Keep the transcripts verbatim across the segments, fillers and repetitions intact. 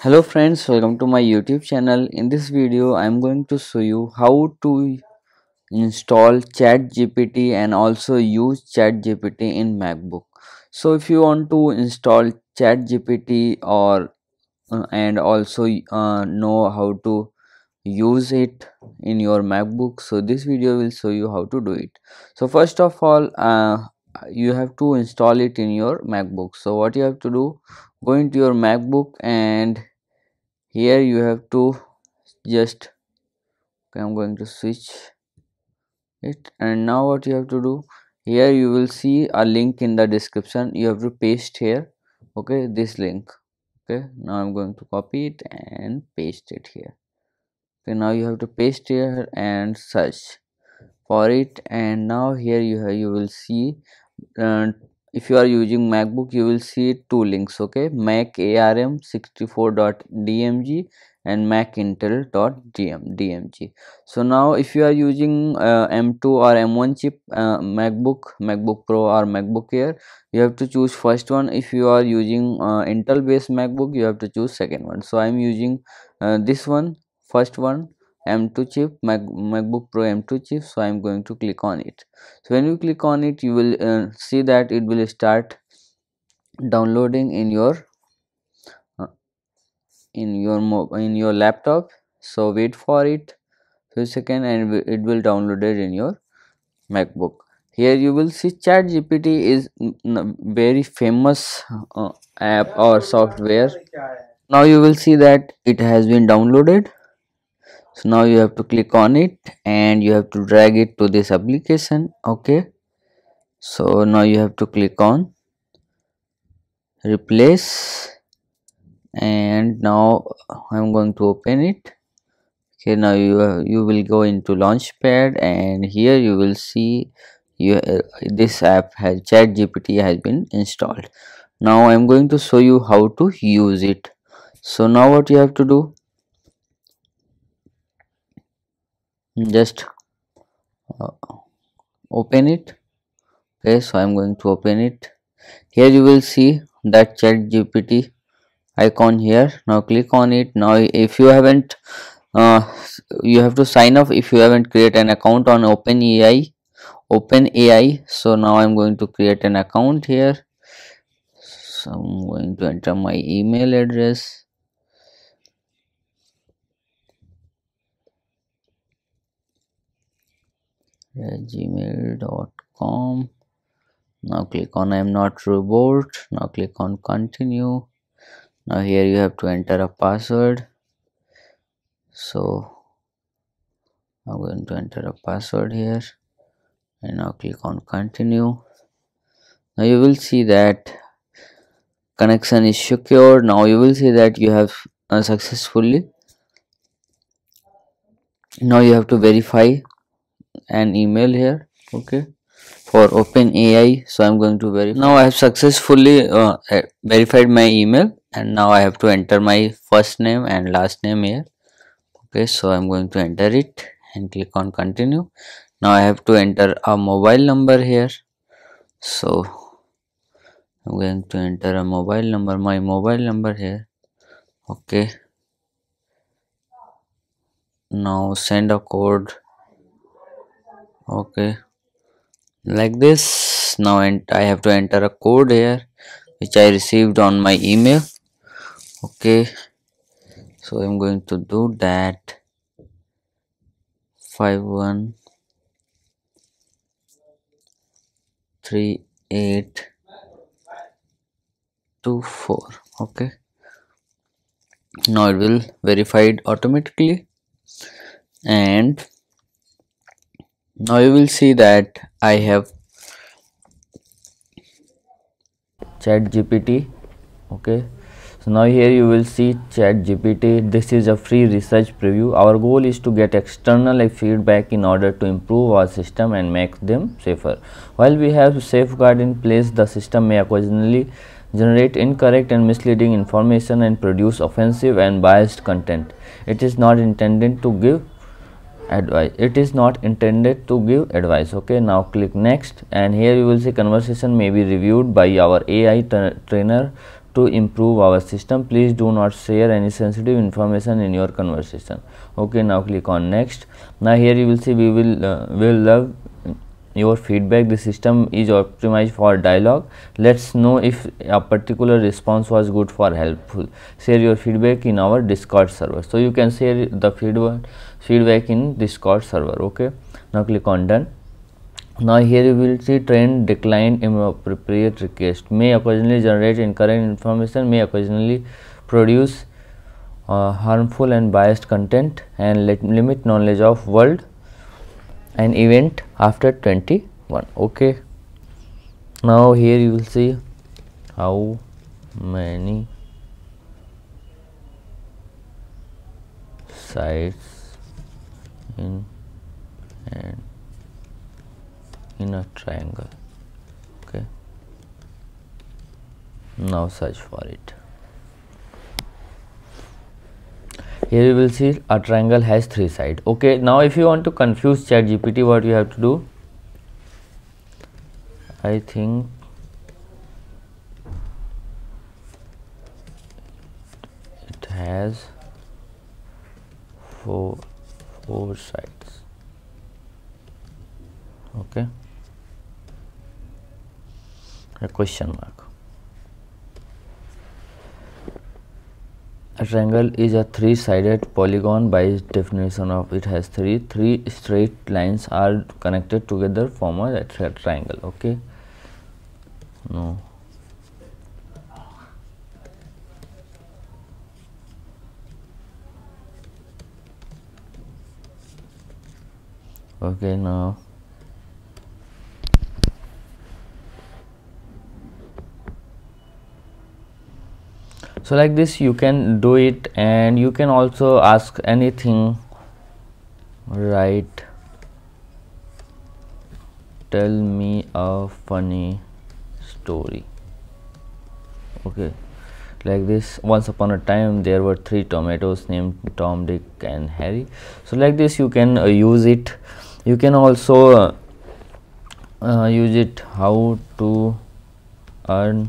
Hello friends, welcome to my YouTube channel. In this video I am going to show you how to install ChatGPT and also use ChatGPT in MacBook. So if you want to install ChatGPT or uh, and also uh, know how to use it in your MacBook, so this video will show you how to do it. So first of all, uh, you have to install it in your MacBook. So what you have to do, go into your MacBook and here you have to just okay, I'm going to switch it, and now what you have to do, here you will see a link in the description. You have to paste here, okay, this link. Okay, now I'm going to copy it and paste it here. Okay, now you have to paste here and search for it, and now here you have, you will see uh, if you are using MacBook, you will see two links, okay, Mac A R M sixty-four dot D M G and Mac Intel dot D M G. So now if you are using uh, M two or M one chip uh, MacBook, MacBook Pro or MacBook Air, you have to choose first one. If you are using uh, Intel based MacBook, you have to choose second one. So I am using uh, this one, first one, M two chip, Mac, MacBook Pro M two chip. So I am going to click on it. So when you click on it, you will uh, see that it will start downloading in your uh, in your mo in your laptop. So wait for it for a second and it will download it in your MacBook. Here you will see ChatGPT is very famous uh, app or software. Now you will see that it has been downloaded. So now you have to click on it and you have to drag it to this application. Okay, so now you have to click on replace, and now I'm going to open it. Okay, now you uh, you will go into Launchpad, and here you will see you uh, this app has ChatGPT has been installed. Now I'm going to show you how to use it. So now what you have to do, just uh, open it. Okay, so I'm going to open it. Here you will see that ChatGPT icon here. Now click on it. Now if you haven't uh, you have to sign up if you haven't create an account on OpenAI OpenAI. So now I'm going to create an account here. So I'm going to enter my email address. gmail dot com. Now click on I am not robot. Now click on continue. Now here you have to enter a password. So I'm going to enter a password here and now click on continue. Now you will see that connection is secure. Now you will see that you have uh, successfully. Now you have to verify an email here, okay, for OpenAI. So I'm going to verify. Now I have successfully uh, verified my email, and now I have to enter my first name and last name here. Okay, so I'm going to enter it and click on continue. Now I have to enter a mobile number here. So I'm going to enter a mobile number, my mobile number here. Okay, now send a code. Okay, like this. Now and I have to enter a code here which I received on my email. Okay, so I'm going to do that. Five one three eight two four. Okay, now it will verify it automatically, and now you will see that I have ChatGPT. Okay, so now here you will see ChatGPT. This is a free research preview. Our goal is to get external feedback in order to improve our system and make them safer. While we have safeguards in place, the system may occasionally generate incorrect and misleading information and produce offensive and biased content. It is not intended to give advice it is not intended to give advice. Okay, now click next, and here you will see conversation may be reviewed by our A I trainer to improve our system. Please do not share any sensitive information in your conversation. Okay, now click on next. Now here you will see we will uh, will love your feedback. The system is optimized for dialogue. Let's know if a particular response was good or helpful. Share your feedback in our Discord server. So you can share the feedback feedback in Discord server. Okay, now click on done. Now here you will see trend, decline, inappropriate request, may occasionally generate incorrect information, may occasionally produce uh, harmful and biased content, and let limit knowledge of world and event after twenty-one. Okay, now here you will see how many sites in and in a triangle. Okay, now search for it. Here you will see a triangle has three sides. Okay, now if you want to confuse ChatGPT, what you have to do? I think it has four four sides. Okay, a question mark. A triangle is a three-sided polygon by its definition of it has three. Three straight lines are connected together form a triangle. Okay, no. Okay, now. So like this you can do it, and you can also ask anything. Right, tell me a funny story. Okay, like this. Once upon a time there were three tomatoes named Tom, Dick and Harry. So like this you can uh, use it. You can also uh, uh, use it how to earn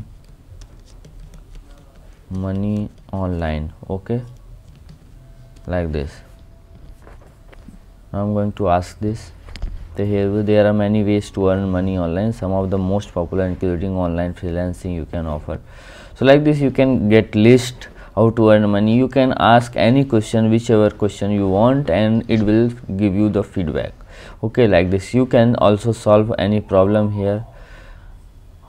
money online. Okay, like this. I'm going to ask this. So here there are many ways to earn money online. Some of the most popular including online freelancing you can offer. So like this you can get list how to earn money. You can ask any question, whichever question you want, and it will give you the feedback. Okay, like this you can also solve any problem here.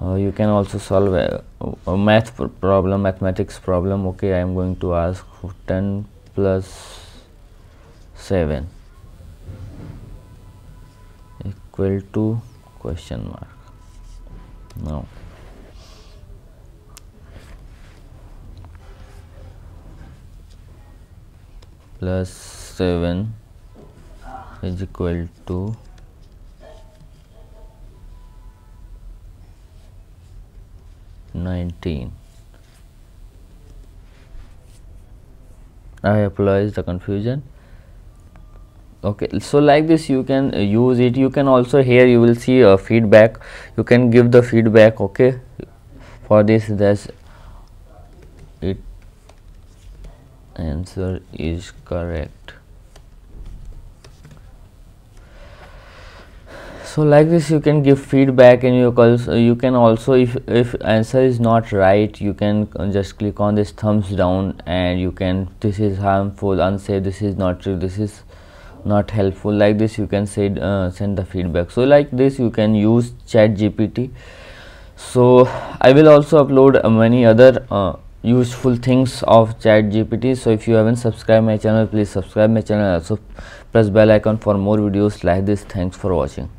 Uh, you can also solve a, a math problem, mathematics problem. Okay, I am going to ask ten plus seven equal to question mark. Now, plus seven is equal to nineteen. I apologize the confusion. Okay, so like this you can uh, use it. You can also here you will see a uh, feedback. You can give the feedback. Okay, for this this it answer is correct. So like this you can give feedback, and you calls, uh, you can also if if answer is not right, you can just click on this thumbs down, and you can this is harmful, unsafe, this is not true, this is not helpful. Like this you can say uh, send the feedback. So like this you can use ChatGPT. So I will also upload uh, many other uh, useful things of ChatGPT. So if you haven't subscribed my channel, please subscribe my channel. Also press bell icon for more videos like this. Thanks for watching.